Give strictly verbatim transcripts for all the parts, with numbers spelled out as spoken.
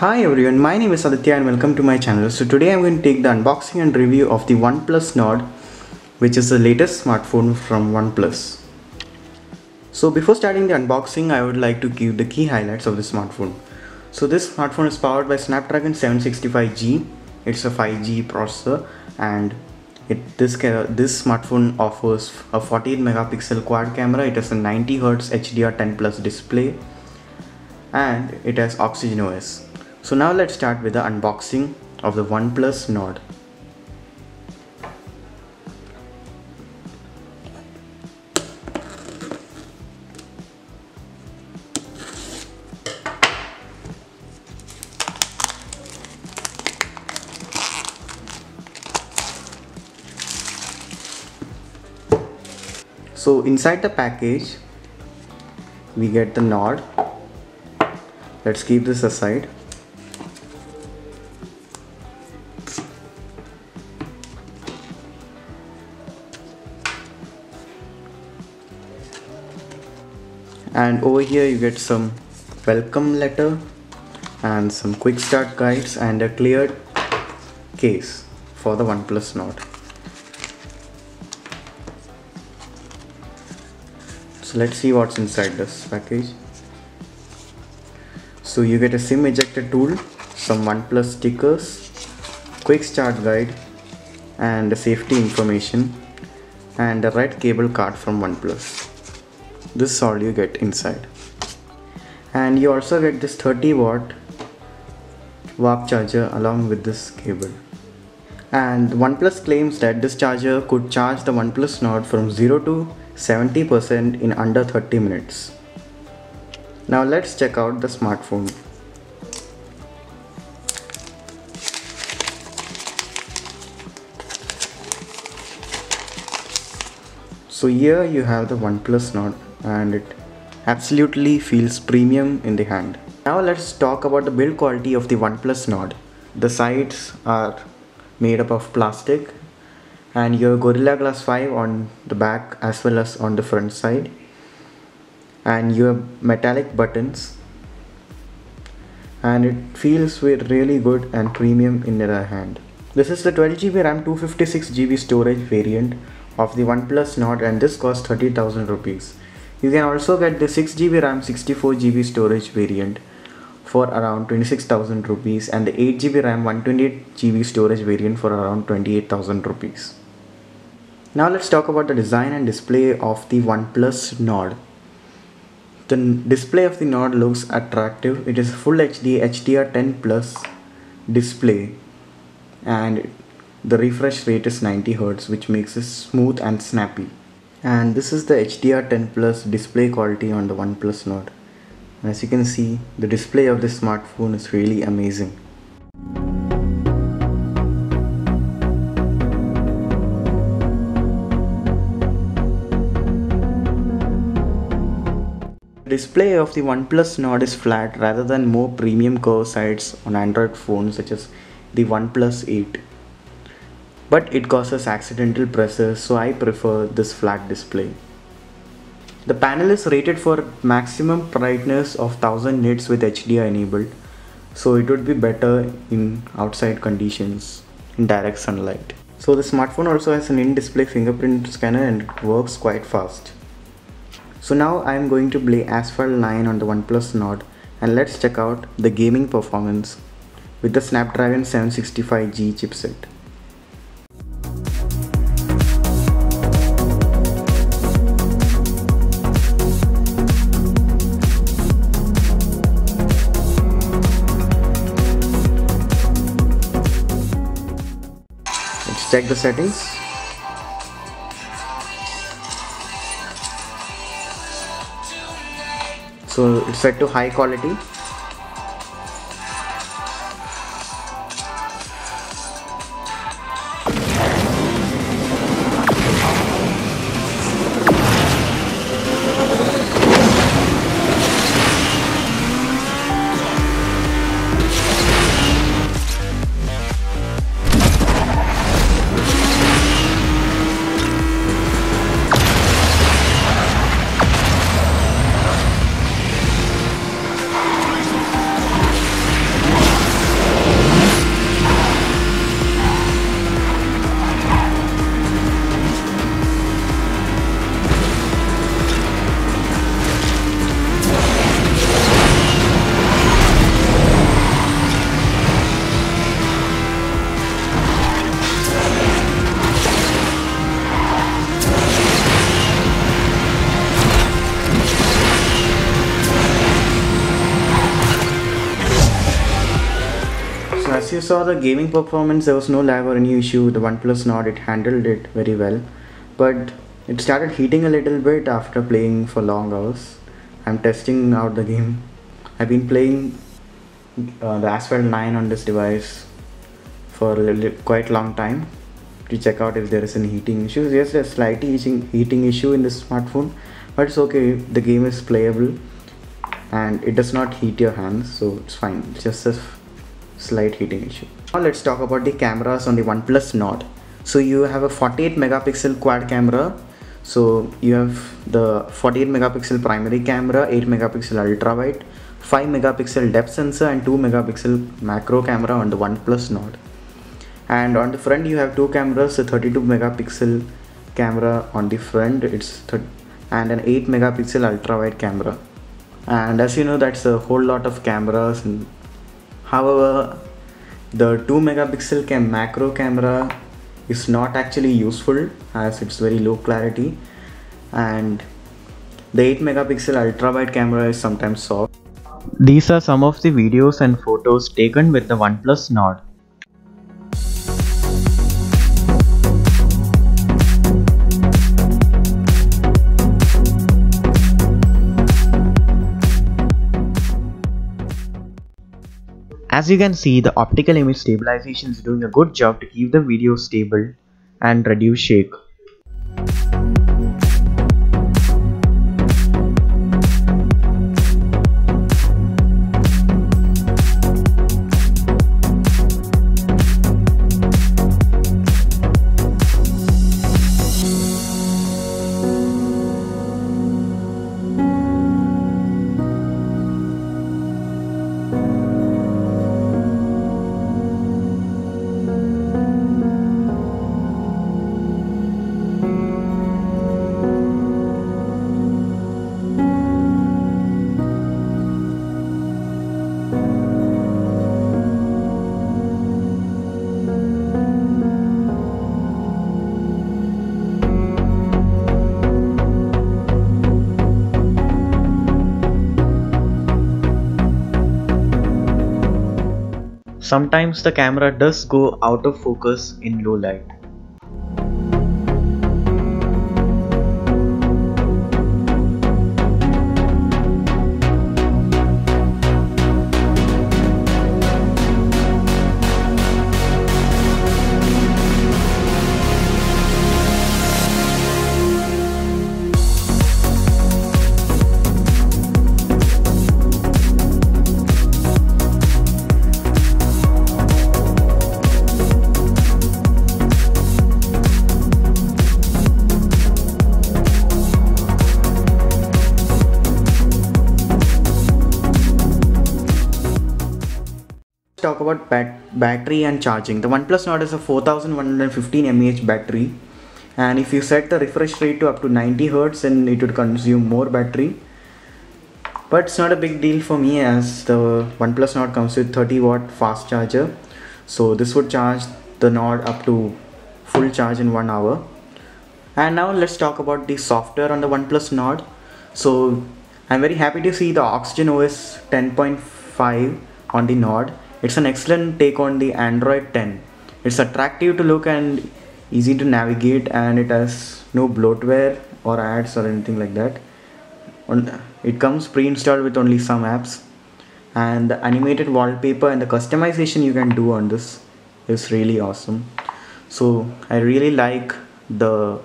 Hi everyone, my name is Aditya and welcome to my channel. So today I'm going to take the unboxing and review of the OnePlus Nord, which is the latest smartphone from OnePlus. So before starting the unboxing, I would like to give the key highlights of the smartphone. So this smartphone is powered by Snapdragon seven sixty-five G. It's a five G processor, and it, this, this smartphone offers a forty-eight megapixel quad camera. It has a ninety hertz H D R ten Plus display and it has OxygenOS. So now let's start with the unboxing of the OnePlus Nord. So inside the package we get the Nord. Let's keep this aside. And over here you get some welcome letter and some quick start guides and a clear case for the OnePlus Nord. So let's see what's inside this package. So you get a SIM ejector tool, some OnePlus stickers, quick start guide and the safety information and a red cable card from OnePlus. This is all you get inside, and you also get this thirty watt W A P charger along with this cable. And OnePlus claims that this charger could charge the OnePlus Nord from zero to seventy percent in under thirty minutes. Now let's check out the smartphone. So here you have the OnePlus Nord, and it absolutely feels premium in the hand. Now let's talk about the build quality of the OnePlus Nord. The sides are made up of plastic and your Gorilla Glass five on the back as well as on the front side, and your metallic buttons, and it feels really good and premium in the hand. This is the twelve G B RAM two fifty-six G B storage variant of the OnePlus Nord, and this costs thirty thousand rupees. You can also get the six G B RAM sixty-four G B storage variant for around twenty-six thousand rupees and the eight G B RAM one twenty-eight G B storage variant for around twenty-eight thousand rupees. Now let's talk about the design and display of the OnePlus Nord. The display of the Nord looks attractive. It is Full H D H D R ten Plus display and the refresh rate is ninety hertz, which makes it smooth and snappy. And this is the H D R ten Plus display quality on the OnePlus Nord. And as you can see, the display of this smartphone is really amazing. The display of the OnePlus Nord is flat rather than more premium curved sides on Android phones such as the OnePlus eight. But it causes accidental pressure, so I prefer this flat display. The panel is rated for maximum brightness of one thousand nits with H D R enabled, so it would be better in outside conditions in direct sunlight. So the smartphone also has an in-display fingerprint scanner and it works quite fast. So now I am going to play Asphalt nine on the OnePlus Nord, and let's check out the gaming performance with the Snapdragon seven sixty-five G chipset. Check the settings. So it's set to high quality. as you saw the gaming performance, there was no lag or any issue. The OnePlus Nord, it handled it very well, but it started heating a little bit after playing for long hours. I'm testing out the game. I've been playing uh, the Asphalt nine on this device for a little, quite long time to check out if there is any heating issues. Yes, there's a slight heating issue in this smartphone, but it's okay. The game is playable and it does not heat your hands, so it's fine. It's just a slight heating issue. Now let's talk about the cameras on the OnePlus Nord. So you have a forty-eight megapixel quad camera. So you have the forty-eight megapixel primary camera, eight megapixel ultra wide, five megapixel depth sensor and two megapixel macro camera on the OnePlus Nord. And on the front you have two cameras, a thirty-two megapixel camera on the front, it's and an eight megapixel ultra wide camera. And as you know, that's a whole lot of cameras. However, the two megapixel cam macro camera is not actually useful as it's very low clarity, and the eight megapixel ultra wide camera is sometimes soft. These are some of the videos and photos taken with the OnePlus Nord. As you can see, the optical image stabilization is doing a good job to keep the video stable and reduce shake. Sometimes the camera does go out of focus in low light. Talk about bat battery and charging. The OnePlus Nord is a four thousand one hundred fifteen milliamp hour battery, and if you set the refresh rate to up to ninety hertz, then it would consume more battery, but it's not a big deal for me as the OnePlus Nord comes with thirty watt fast charger, so this would charge the Nord up to full charge in one hour. And now let's talk about the software on the OnePlus Nord. So I'm very happy to see the OxygenOS ten point five on the Nord. It's an excellent take on the Android ten. It's attractive to look and easy to navigate, and it has no bloatware or ads or anything like that. It comes pre-installed with only some apps, and the animated wallpaper and the customization you can do on this is really awesome. So I really like the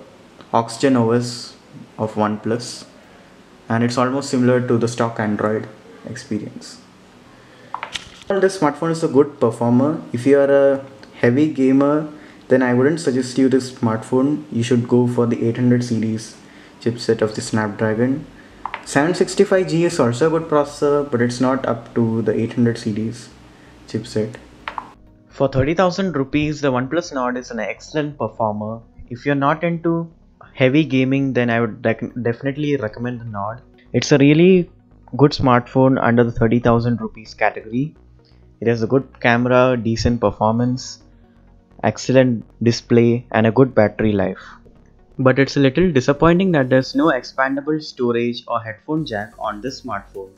OxygenOS of OnePlus, and it's almost similar to the stock Android experience. This smartphone is a good performer. If you are a heavy gamer, then I wouldn't suggest you this smartphone. You should go for the eight hundred series chipset of the Snapdragon. seven sixty-five G is also a good processor, but it's not up to the eight hundred series chipset. For thirty thousand rupees, the OnePlus Nord is an excellent performer. If you're not into heavy gaming, then I would definitely recommend the Nord. It's a really good smartphone under the thirty thousand rupees category. It has a good camera, decent performance, excellent display and a good battery life. But it's a little disappointing that there's no expandable storage or headphone jack on this smartphone.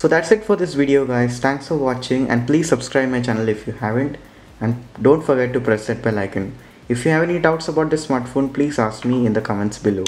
So that's it for this video, guys. Thanks for watching, and please subscribe my channel if you haven't, and don't forget to press that bell icon. If you have any doubts about this smartphone, please ask me in the comments below.